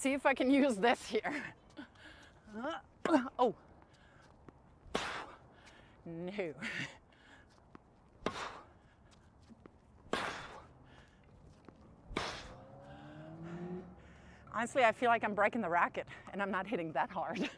See if I can use this here. Oh. No. Honestly, I feel like I'm breaking the racket and I'm not hitting that hard.